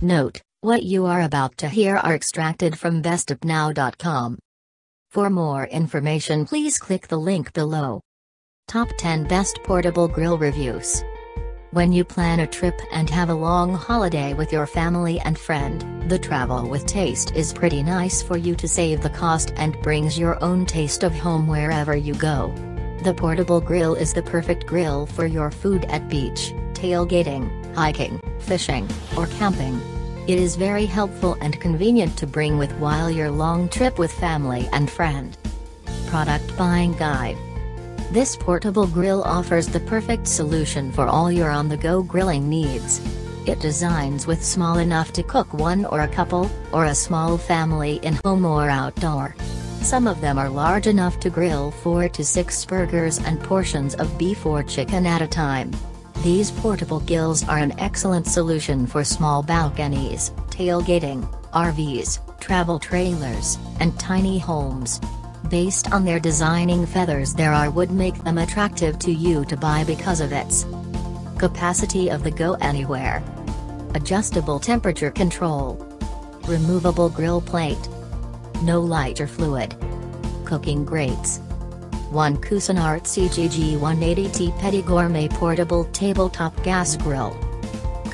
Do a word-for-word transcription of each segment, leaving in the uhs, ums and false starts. Note, what you are about to hear are extracted from best top now dot com. For more information please click the link below. Top ten Best Portable Grill Reviews. When you plan a trip and have a long holiday with your family and friend, the Travel with Taste is pretty nice for you to save the cost and brings your own taste of home wherever you go. The portable grill is the perfect grill for your food at beach, tailgating, hiking, fishing, or camping. It is very helpful and convenient to bring with while your long trip with family and friend. Product Buying Guide. This portable grill offers the perfect solution for all your on-the-go grilling needs. It designs with small enough to cook one or a couple, or a small family in home or outdoor. Some of them are large enough to grill four to six burgers and portions of beef or chicken at a time. These portable grills are an excellent solution for small balconies, tailgating, R Vs, travel trailers, and tiny homes. Based on their designing feathers there are would make them attractive to you to buy because of its capacity of the Go Anywhere. Adjustable temperature control. Removable grill plate. No lighter fluid. Cooking grates. one Cuisinart C G G one eighty T Petit Gourmet Portable Tabletop Gas Grill.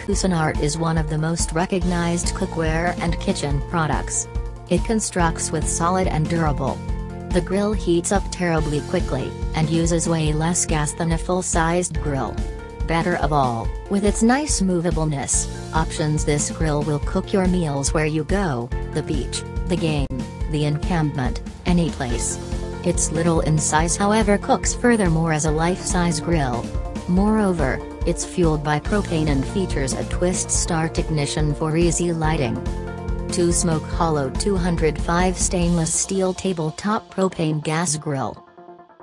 Cuisinart is one of the most recognized cookware and kitchen products. It constructs with solid and durable. The grill heats up terribly quickly, and uses way less gas than a full-sized grill. Better of all, with its nice movableness, options this grill will cook your meals where you go, the beach, the game, the encampment, any place. It's little in size however cooks furthermore as a life-size grill. Moreover, it's fueled by propane and features a twist start ignition for easy lighting. two Smoke Hollow two oh five Stainless Steel Tabletop Propane Gas Grill.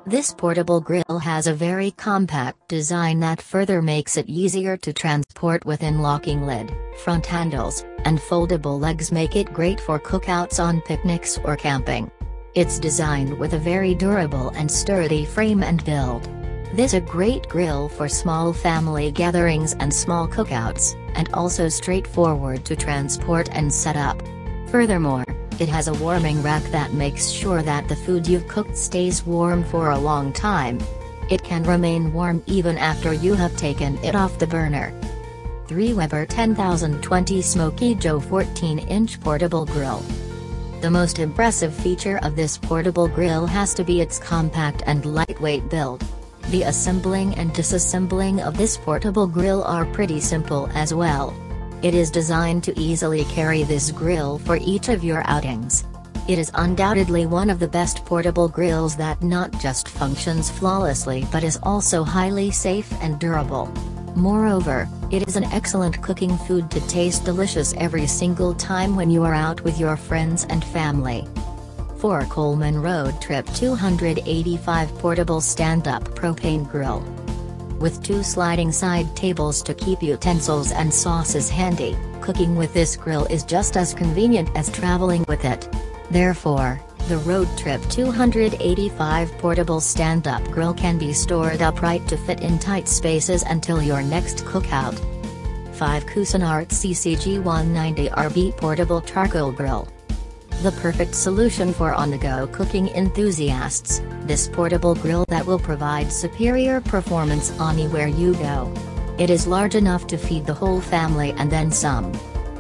This portable grill has a very compact design that further makes it easier to transport with in-locking lid, front handles, and foldable legs make it great for cookouts on picnics or camping. It's designed with a very durable and sturdy frame and build. This a great grill for small family gatherings and small cookouts, and also straightforward to transport and set up. Furthermore, it has a warming rack that makes sure that the food you've cooked stays warm for a long time. It can remain warm even after you have taken it off the burner. three Weber ten thousand twenty Smokey Joe fourteen inch Portable Grill. The most impressive feature of this portable grill has to be its compact and lightweight build. The assembling and disassembling of this portable grill are pretty simple as well. It is designed to easily carry this grill for each of your outings. It is undoubtedly one of the best portable grills that not just functions flawlessly but is also highly safe and durable. Moreover, it is an excellent cooking food to taste delicious every single time when you are out with your friends and family. four Coleman Road Trip two eighty-five Portable Stand-Up Propane Grill. With two sliding side tables to keep utensils and sauces handy, cooking with this grill is just as convenient as traveling with it. Therefore, the Road Trip two eighty-five Portable Stand-Up Grill can be stored upright to fit in tight spaces until your next cookout. five Cuisinart C C G one ninety R B Portable Charcoal Grill. The perfect solution for on-the-go cooking enthusiasts, this portable grill that will provide superior performance anywhere you go. It is large enough to feed the whole family and then some.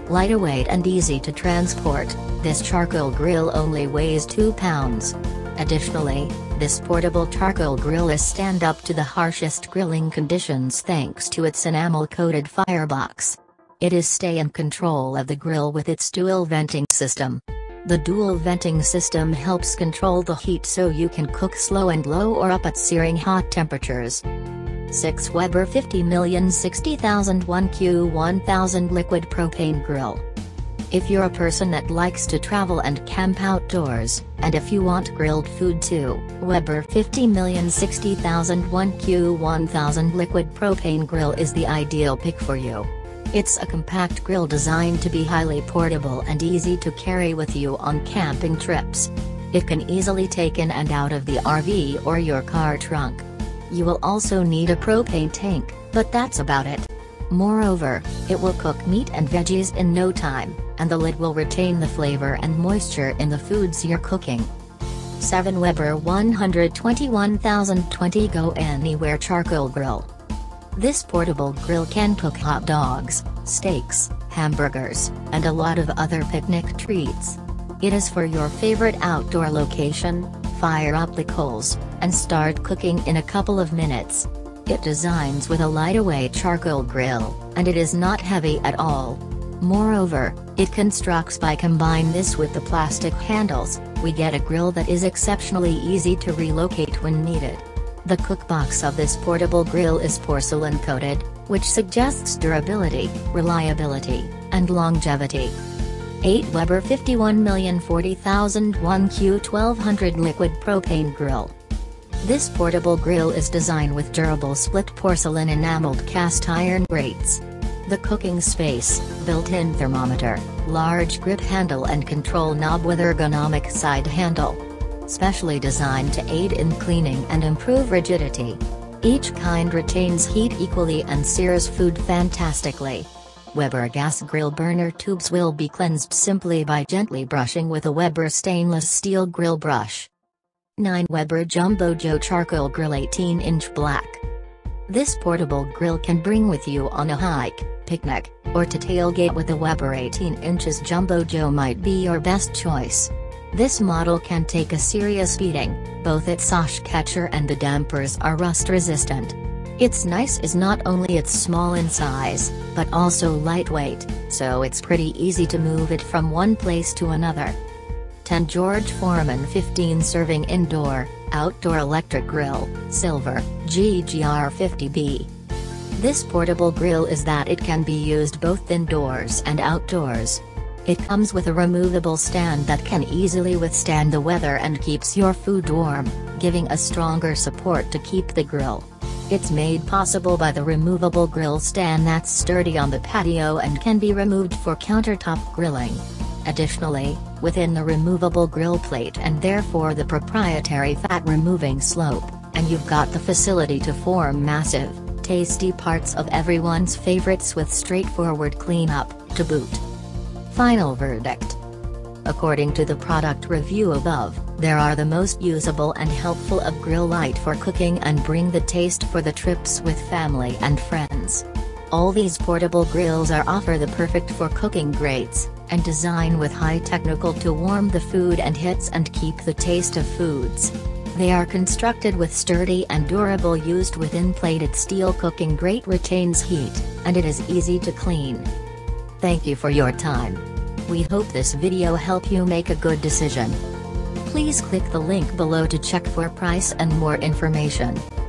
Lightweight and easy to transport, this charcoal grill only weighs two pounds. Additionally, this portable charcoal grill is stand-up to the harshest grilling conditions thanks to its enamel-coated firebox. It is stay in control of the grill with its dual venting system. The dual venting system helps control the heat so you can cook slow and low or up at searing hot temperatures. six Weber fifty thousand sixty thousand one Q one thousand Liquid Propane Grill. If you're a person that likes to travel and camp outdoors, and if you want grilled food too, Weber fifty thousand sixty thousand one Q one thousand Liquid Propane Grill is the ideal pick for you. It's a compact grill designed to be highly portable and easy to carry with you on camping trips. It can easily take in and out of the R V or your car trunk. You will also need a propane tank, but that's about it. Moreover, it will cook meat and veggies in no time, and the lid will retain the flavor and moisture in the foods you're cooking. seven Weber one twenty-one thousand twenty Go Anywhere Charcoal Grill. This portable grill can cook hot dogs, steaks, hamburgers, and a lot of other picnic treats. It is for your favorite outdoor location. Fire up the coals, and start cooking in a couple of minutes. It designs with a lightweight charcoal grill, and it is not heavy at all. Moreover, it constructs by combine this with the plastic handles, we get a grill that is exceptionally easy to relocate when needed. The cookbox of this portable grill is porcelain coated, which suggests durability, reliability, and longevity. eight Weber fifty-one oh forty thousand one Q twelve hundred Liquid Propane Grill. This portable grill is designed with durable split porcelain enameled cast iron grates. The cooking space, built-in thermometer, large grip handle and control knob with ergonomic side handle. Specially designed to aid in cleaning and improve rigidity. Each kind retains heat equally and sears food fantastically. Weber gas grill burner tubes will be cleansed simply by gently brushing with a Weber stainless steel grill brush. nine Weber Jumbo Joe Charcoal Grill eighteen inch Black. This portable grill can bring with you on a hike, picnic, or to tailgate with a Weber eighteen inches Jumbo Joe might be your best choice. This model can take a serious beating, both its sash catcher and the dampers are rust resistant. It's nice is not only it's small in size, but also lightweight, so it's pretty easy to move it from one place to another. ten George Foreman fifteen Serving Indoor, Outdoor Electric Grill, Silver, G G R fifty B. This portable grill is that it can be used both indoors and outdoors. It comes with a removable stand that can easily withstand the weather and keeps your food warm, giving a stronger support to keep the grill. It's made possible by the removable grill stand that's sturdy on the patio and can be removed for countertop grilling. Additionally, within the removable grill plate and therefore the proprietary fat removing slope, and you've got the facility to form massive, tasty parts of everyone's favorites with straightforward cleanup, to boot. Final verdict. According to the product review above, there are the most usable and helpful of grill light for cooking and bring the taste for the trips with family and friends. All these portable grills are offer the perfect for cooking grates, and design with high technical to warm the food and hits and keep the taste of foods. They are constructed with sturdy and durable used within plated steel cooking grate retains heat, and it is easy to clean. Thank you for your time. We hope this video helped you make a good decision. Please click the link below to check for price and more information.